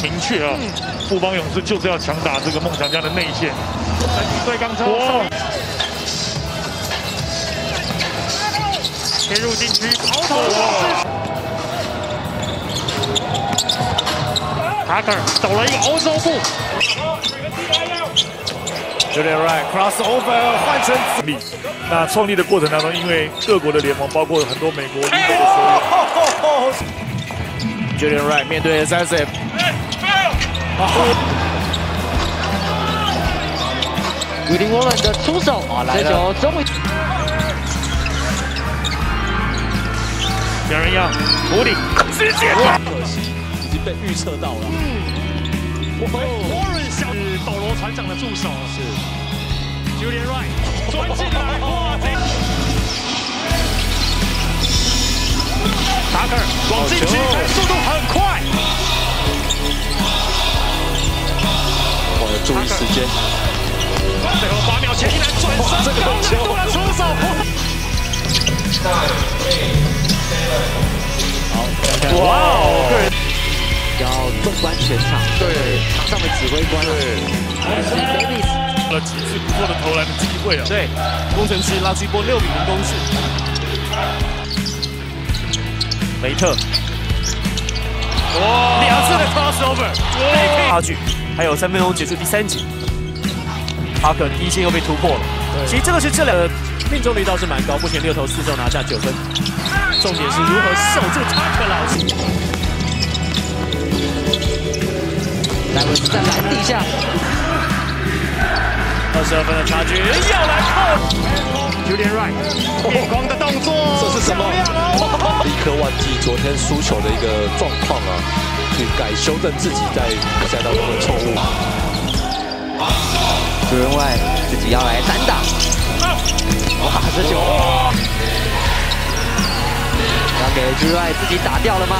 明确啊，富邦勇士就是要强打这个梦想家的内线。对刚超，切入禁区，抛投。Hacker 走了一个欧洲步。有点 right，crossover 换成力。那创立的过程当中，因为各国的联盟，包括很多美国、英国的球员。 Julian Wright 面对30，Willie Woman 的出手，这球终于。有人要狐狸，直接断，可惜已经被预测到了。Warren 小斗罗船长的助手是 Julian Wright 钻进来，哇！Hacker 往禁区开，速度很快。我要注意时间。最后8秒前，竟然转身高难度的出手。好，哇哦，个人要纵观全场，对场上的指挥官啊。了几次不错的投篮的机会啊。对，工程师拉出一波6米的攻势。 梅特，哇，2次的 crossover， 差距，还有3分钟结束第3节，哈克第一线又被突破了。其实这个是这两个命中率倒是蛮高，目前6投4中拿下9分。重点是如何守住哈克老师。莱文在篮底下，22分的差距要来扣，有点 right， 夜光的动作，这是什么？ 立刻忘记昨天输球的一个状况啊，去改修正自己在比赛当中的错误。朱仁外自己要来单打，哇，这球！要给朱仁外自己打掉了吗？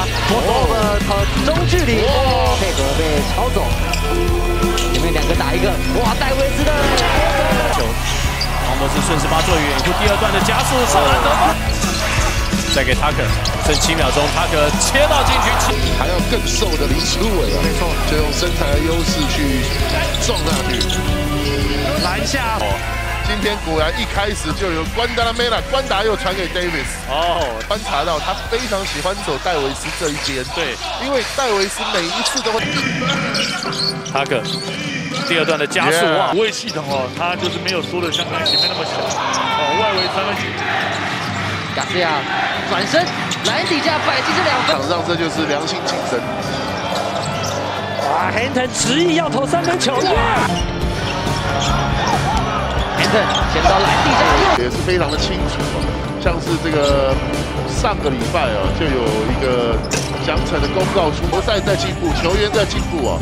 中距离，配合被抄走，前面2个打1个，哇，戴维斯的球，黄博士顺势发作远处第2段的加速上篮得分。 再给塔克，剩7秒钟，塔克切到禁区，还要更瘦的林书伟啊，没错，就用身材的优势去撞上去，篮下。今天果然一开始就由关达拉梅拉，关达又传给 Davis。哦，观察到他非常喜欢走戴维斯这一边，对，因为戴维斯每一次都会。塔克第2段的加速啊，无畏系统哦，他就是没有缩的像在前面那么小，哦，外围3分。 卡西亚转身，篮底下摆进2分。场上这就是良性竞争。哇 ，Hinton 执意要投3分球。Hinton 前到篮底下，也是非常的清楚、啊。像是这个上个礼拜啊，就有一个详成的公告出，球赛在进步，球员在进步啊。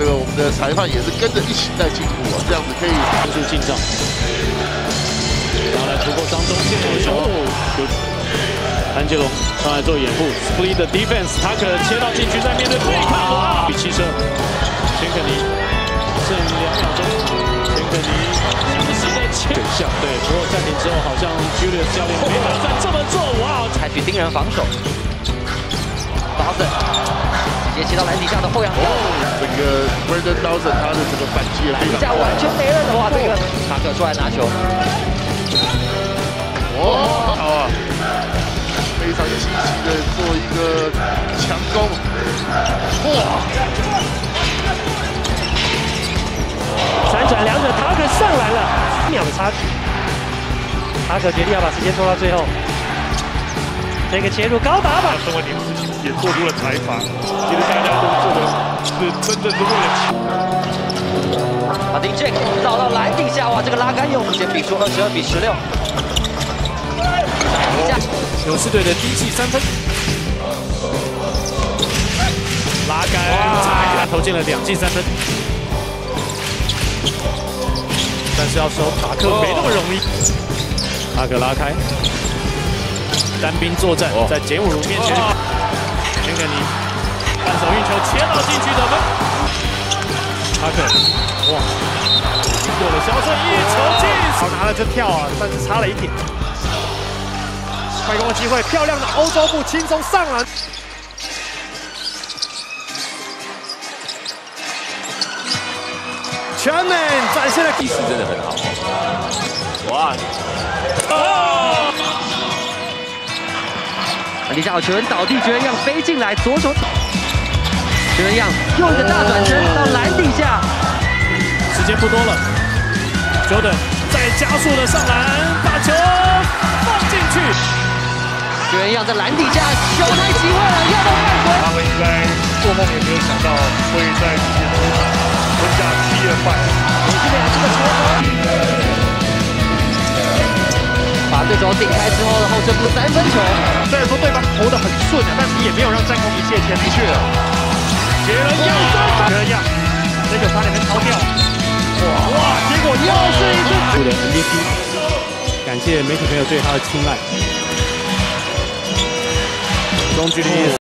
这个我们的裁判也是跟着一起在进步啊，这样子可以快速进账。 然后来突破张忠宪的球，安杰龙上来做掩护 ，split the defense， 塔克切到禁区，在面对对抗，比汽车，钱肯尼剩2秒钟，钱肯尼是在切向，对，不过暂停之后好像 Julius 教练没打算这么做，哇，采取盯人防守 ，Dawson。 也切到篮底下的后仰跳，整个 Branden Dawson 他的整个反击篮下完全没人的话，这个塔克出来拿球，哇，非常积极的做一个强攻，哇，3转2者，塔克上来了，2秒的差距，塔克决定要把时间拖到最后。 这个切入高打法，身为你们自己也做出了裁罚，其实大家都做的是真正是为了球。马丁 Jack 绕到篮底下，哇，这个拉杆用，目前比数22比16。勇士队的第1记3分，拉杆投进了2记3分，但是要守塔克没那么容易，塔克拉开。 单兵作战，在简武儒面前，钱肯尼单手运球切到禁区得分。哈克，哇，经过了小顺一球进，好拿了就跳啊，但是差了一点。快攻的机会，漂亮的欧洲步轻松上篮。全美展现了意识，真的很好。哇！哦！李佳豪球员倒地，球员让飞进来，左手球员让又一个大转身到篮底下。时间不多了，久等再加速的上篮，把球放进去。球员让在篮底下球开机会了，要到犯规。他们应该做梦也没有想到会在世界杯上吞下7连败，连续两次的球把对手顶开之后的后撤步3分球。虽然说对方投的很顺啊，但是也没有让战功一泻前去了。杰伦要三分，杰伦要这球差点被抄掉。哇！结果又是一次。我的 MVP， 感谢媒体朋友对他的青睐。中距离。